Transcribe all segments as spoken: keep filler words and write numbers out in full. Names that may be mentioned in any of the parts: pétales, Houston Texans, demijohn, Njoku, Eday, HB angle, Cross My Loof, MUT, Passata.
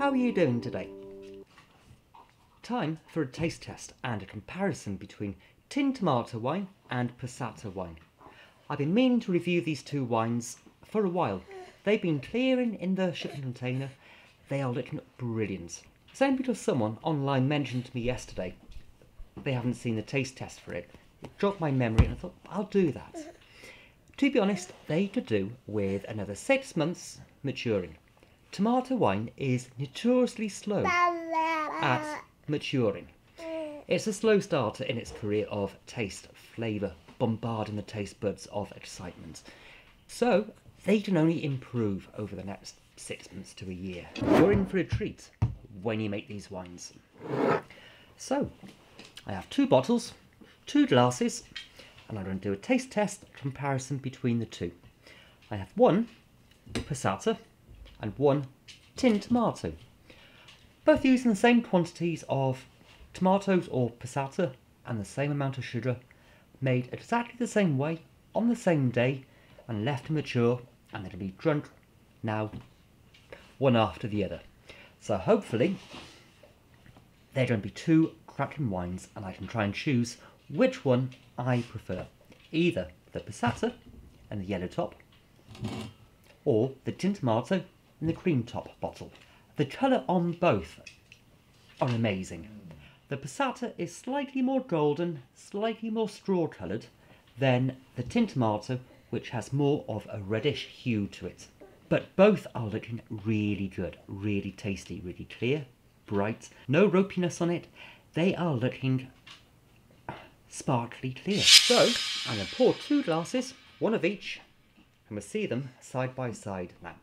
how are you doing today? Time for a taste test and a comparison between tin tomato wine and Passata wine. I've been meaning to review these two wines for a while. They've been clearing in the shipping container. They are looking brilliant. Same because someone online mentioned to me yesterday they haven't seen the taste test for it. It dropped my memory and I thought, I'll do that. To be honest, they could do with another six months maturing. Tomato wine is notoriously slow at maturing. It's a slow starter in its career of taste, flavour, bombarding the taste buds of excitement. So they can only improve over the next six months to a year. You're in for a treat when you make these wines. So I have two bottles, two glasses, and I'm going to do a taste test comparison between the two. I have one Passata and one tin tomato, both using the same quantities of tomatoes or Passata and the same amount of sugar, made exactly the same way on the same day and left to mature, and it'll be drunk now one after the other. So hopefully they're going to be two cracking wines and I can try and choose which one I prefer, either the Passata and the yellow top or the tin tomato and the cream top bottle. The colour on both are amazing. The Passata is slightly more golden, slightly more straw coloured than the tin tomato, which has more of a reddish hue to it. But both are looking really good, really tasty, really clear, bright, no ropiness on it. They are looking sparkly clear. So I'm going to pour two glasses, one of each, and we'll see them side by side now.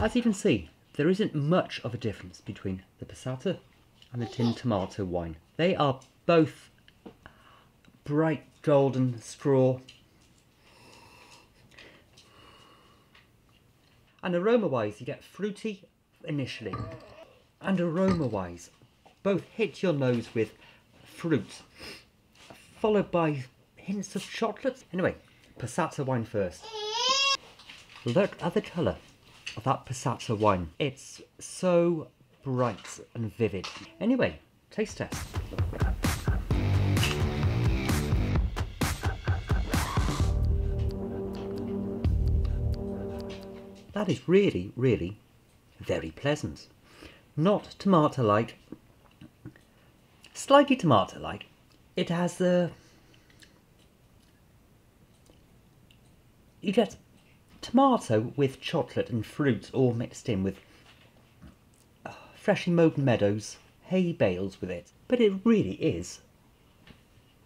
As you can see, there isn't much of a difference between the Passata and the tin tomato wine. They are both bright golden straw. And aroma-wise, you get fruity initially. And aroma-wise, both hit your nose with fruit, followed by hints of chocolate. Anyway, Passata wine first. Look at the colour of that Passata wine. It's so bright and vivid. Anyway, taste test. That is really, really very pleasant. Not tomato-like, slightly tomato-like. It has the... You get tomato with chocolate and fruit all mixed in with uh, freshly mowed meadows, hay bales with it. But it really is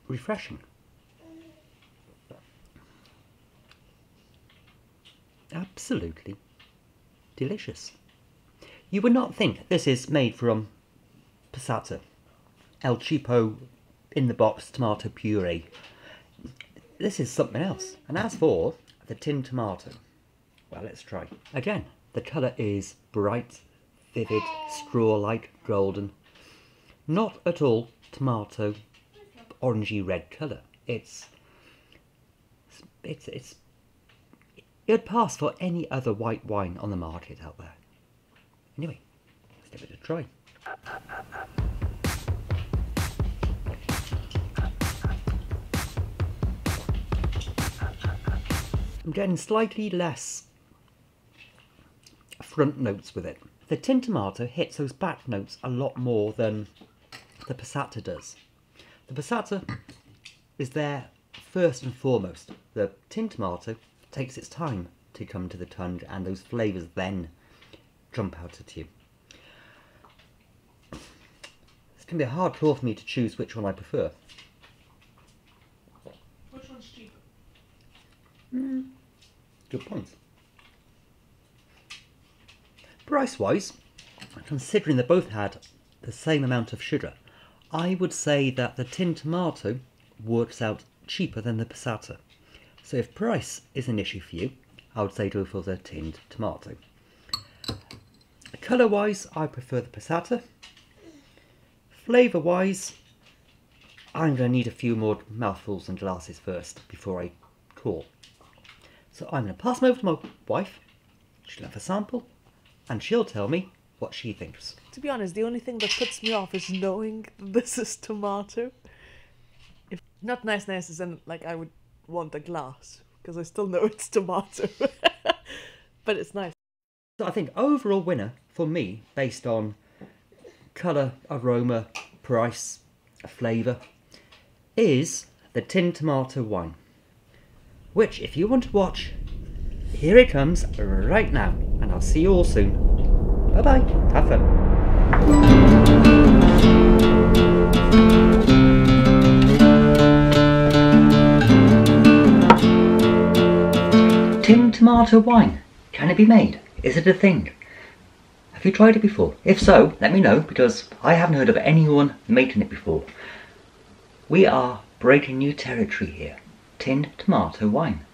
refreshing. Absolutely delicious. You would not think this is made from Passata, El Cheapo in the box tomato puree. This is something else. And as for the tin tomato, well, let's try. Again, the colour is bright, vivid, straw-like, golden. Not at all tomato, orangey-red colour. It's, it's, it's, it would pass for any other white wine on the market out there. Anyway, let's give it a try. I'm getting slightly less front notes with it. The tin tomato hits those back notes a lot more than the Passata does. The Passata is there first and foremost. The tin tomato takes its time to come to the tongue and those flavours then jump out at you. It's going to be a hard call for me to choose which one I prefer. Which one's cheaper? Mm. Good point. Price-wise, considering they both had the same amount of sugar, I would say that the tin tomato works out cheaper than the Passata. So if price is an issue for you, I would say go for the tinned tomato. Colour wise, I prefer the Passata. Flavour wise, I'm going to need a few more mouthfuls and glasses first before I call. So I'm going to pass them over to my wife, she'll have a sample, and she'll tell me what she thinks. To be honest, the only thing that puts me off is knowing this is tomato. If not nice, nice as in, like, I would want a glass, because I still know it's tomato. But it's nice. So I think overall winner for me, based on colour, aroma, price, flavour, is the tin tomato wine, which if you want to watch, here it comes right now, and I'll see you all soon. Bye bye, have fun. Tin tomato wine, can it be made? Is it a thing? Have you tried it before? If so, let me know, because I haven't heard of anyone making it before. We are breaking new territory here. Tin tomato wine.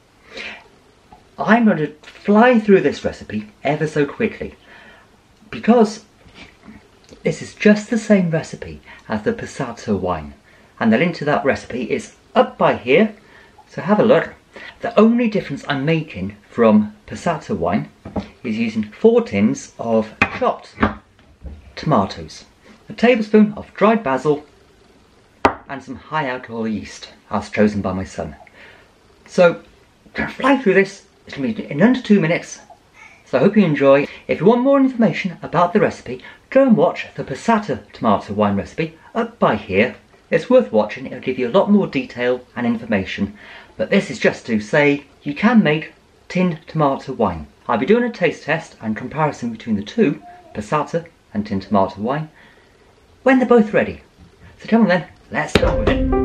I'm going to fly through this recipe ever so quickly, because this is just the same recipe as the Passata wine, and the link to that recipe is up by here, so have a look. The only difference I'm making from Passata wine is using four tins of chopped tomatoes, a tablespoon of dried basil, and some high alcohol yeast as chosen by my son. So I'm going to fly through this. It's going to be in under two minutes, so I hope you enjoy. If you want more information about the recipe, go and watch the Passata tomato wine recipe up by here. It's worth watching, it'll give you a lot more detail and information. But this is just to say you can make tin tomato wine. I'll be doing a taste test and comparison between the two, Passata and tin tomato wine, when they're both ready. So come on then, let's start with it.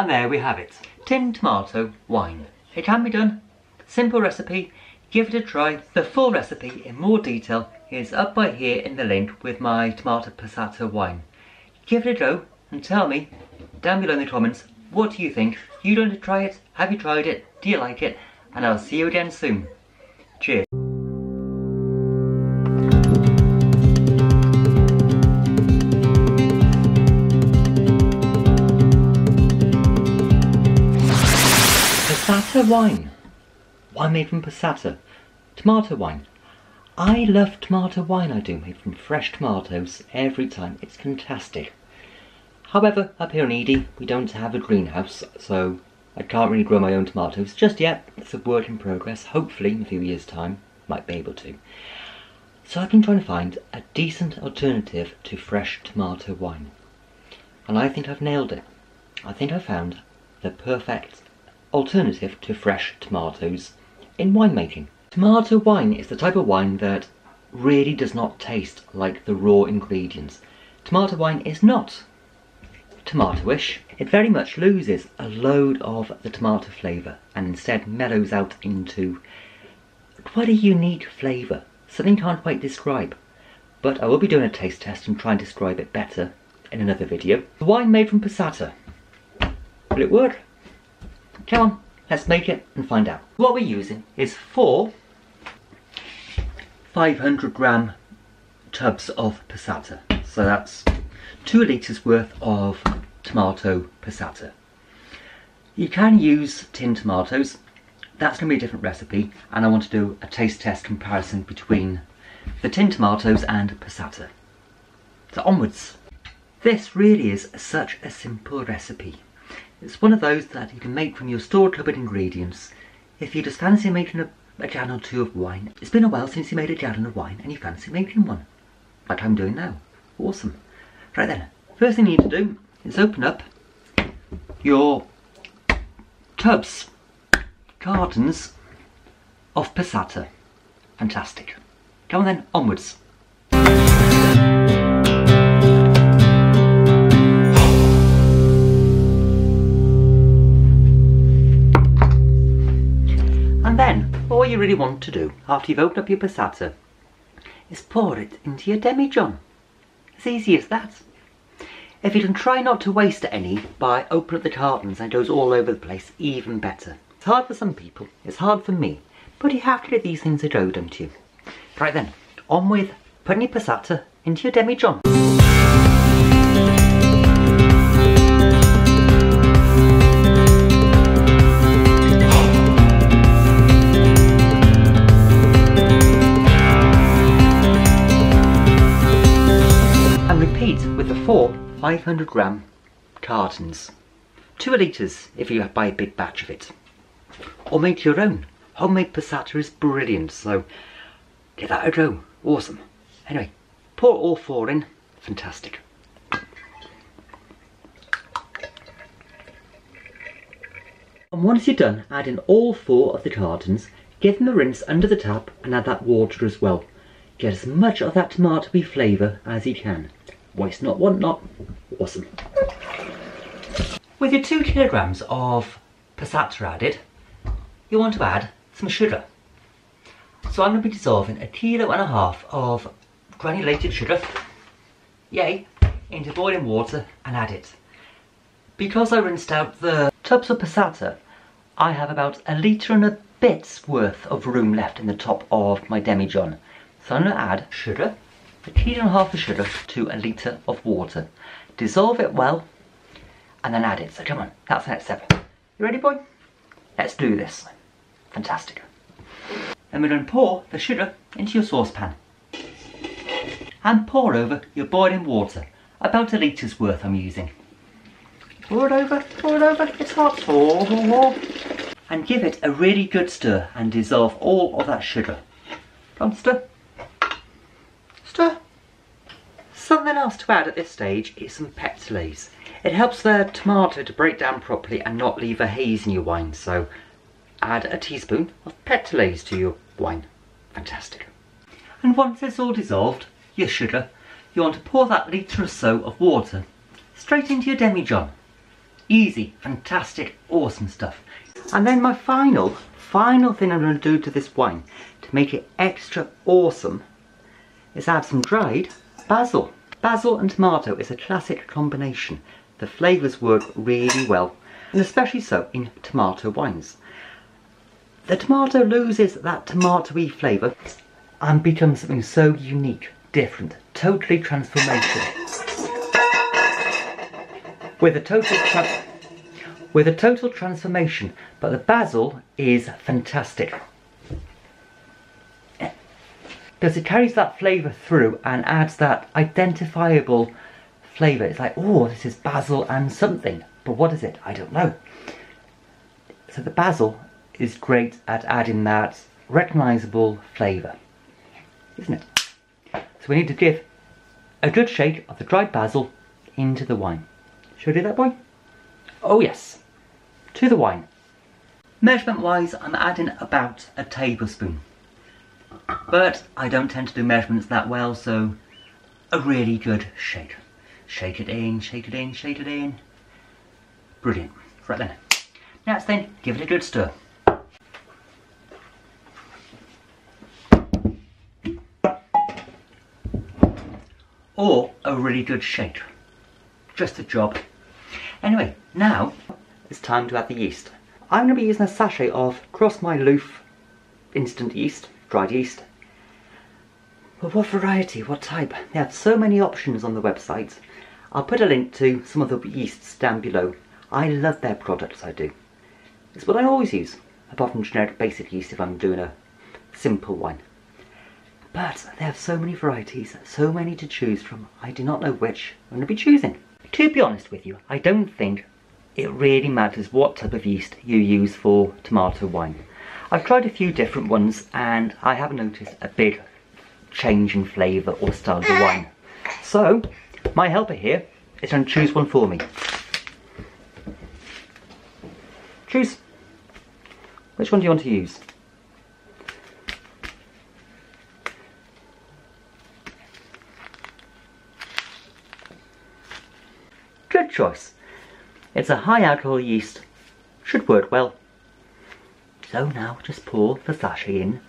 And there we have it, tin tomato wine. It can be done, simple recipe, give it a try. The full recipe in more detail is up by here in the link with my tomato Passata wine. Give it a go and tell me down below in the comments, what do you think? You going to try it? Have you tried it? Do you like it? And I'll see you again soon. Cheers. Passata wine. Wine made from Passata. Tomato wine. I love tomato wine, I do, made from fresh tomatoes every time. It's fantastic. However, up here in Eday, we don't have a greenhouse, so I can't really grow my own tomatoes just yet. It's a work in progress. Hopefully, in a few years' time, I might be able to. So I've been trying to find a decent alternative to fresh tomato wine. And I think I've nailed it. I think I've found the perfect alternative to fresh tomatoes in winemaking. Tomato wine is the type of wine that really does not taste like the raw ingredients. Tomato wine is not tomatoish. It very much loses a load of the tomato flavour and instead mellows out into quite a unique flavour, something you can't quite describe. But I will be doing a taste test and try and describe it better in another video. The wine made from passata. Will it work? Come on, let's make it and find out. What we're using is four five hundred gram tubs of passata. So that's two litres worth of tomato passata. You can use tinned tomatoes. That's going to be a different recipe, and I want to do a taste test comparison between the tinned tomatoes and passata. So onwards. This really is such a simple recipe. It's one of those that you can make from your store cupboard ingredients if you just fancy making a, a gallon or two of wine. It's been a while since you made a gallon of wine and you fancy making one, like I'm doing now. Awesome. Right then, first thing you need to do is open up your tubs, gardens of passata. Fantastic. Come on then, onwards. And then, all you really want to do, after you've opened up your passata, is pour it into your demijohn. As easy as that. If you can try not to waste any by opening up the cartons and it goes all over the place, even better. It's hard for some people, it's hard for me, but you have to give these things a go, don't you? Right then, on with putting your passata into your demijohn. And repeat with the four five hundred gram cartons. Two litres if you buy a big batch of it. Or make your own. Homemade passata is brilliant, so give that a go. Awesome. Anyway, pour all four in. Fantastic. And once you're done, add in all four of the cartons, give them a rinse under the tap and add that water as well. Get as much of that tomatoey flavour as you can. Waste not, want not. Awesome. With your two kilograms of passata added, you want to add some sugar. So I'm going to be dissolving a kilo and a half of granulated sugar, yay, into boiling water and add it. Because I rinsed out the tubs of passata, I have about a litre and a bit's worth of room left in the top of my demijohn. So I'm going to add sugar, a kilo and a half of sugar to a litre of water. Dissolve it well and then add it. So come on, that's the next step. You ready, boy? Let's do this. Fantastic. And we're going to pour the sugar into your saucepan and pour over your boiling water, about a litre's worth I'm using. Pour it over, pour it over, it's hot, pour, pour, pour. And give it a really good stir and dissolve all of that sugar. Come on, stir, stir. Something else to add at this stage is some pétales. It helps the tomato to break down properly and not leave a haze in your wine, so add a teaspoon of pétales to your wine. Fantastic. And once it's all dissolved, your sugar, you want to pour that litre or so of water straight into your demijohn. Easy, fantastic, awesome stuff. And then my final, final thing I'm going to do to this wine to make it extra awesome is add some dried basil. Basil and tomato is a classic combination. The flavours work really well, and especially so in tomato wines. The tomato loses that tomatoey flavour and becomes something so unique, different, totally transformational. With a total tra with a total transformation, but the basil is fantastic. Because it carries that flavour through and adds that identifiable flavour. It's like, oh, this is basil and something. But what is it? I don't know. So the basil is great at adding that recognisable flavour, isn't it? So we need to give a good shake of the dried basil into the wine. Should I do that, boy? Oh yes. To the wine. Measurement-wise, I'm adding about a tablespoon. But I don't tend to do measurements that well, so a really good shake. Shake it in, shake it in, shake it in. Brilliant. Right then. Next thing, give it a good stir. Or a really good shake. just a job. Anyway, now it's time to add the yeast. I'm going to be using a sachet of Cross My Loof instant yeast, dried yeast. But what variety, what type? They have so many options on the website. I'll put a link to some of the yeasts down below. I love their products, I do. It's what I always use, apart from generic basic yeast if I'm doing a simple wine. But they have so many varieties, so many to choose from. I do not know which I'm going to be choosing. To be honest with you, I don't think it really matters what type of yeast you use for tomato wine. I've tried a few different ones and I haven't noticed a big change in flavour or style of the wine. So, my helper here is going to choose one for me. Choose. Which one do you want to use? Good choice. It's a high alcohol yeast. Should work well. So now just pour the sachet in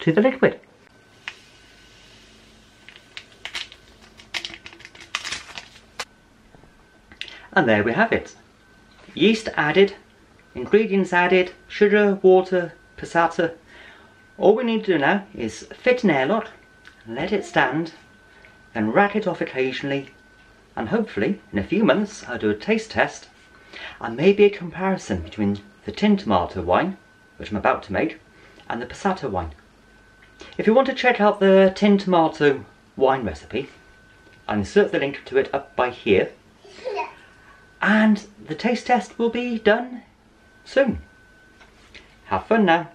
to the liquid. And there we have it. Yeast added. Ingredients added, sugar, water, passata. All we need to do now is fit an airlock, let it stand, then rack it off occasionally, and hopefully in a few months I'll do a taste test and maybe a comparison between the tin tomato wine, which I'm about to make, and the passata wine. If you want to check out the tin tomato wine recipe, I'll insert the link to it up by here, and the taste test will be done soon. Have fun now.